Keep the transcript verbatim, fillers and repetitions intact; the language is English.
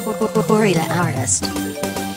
Coridaartist.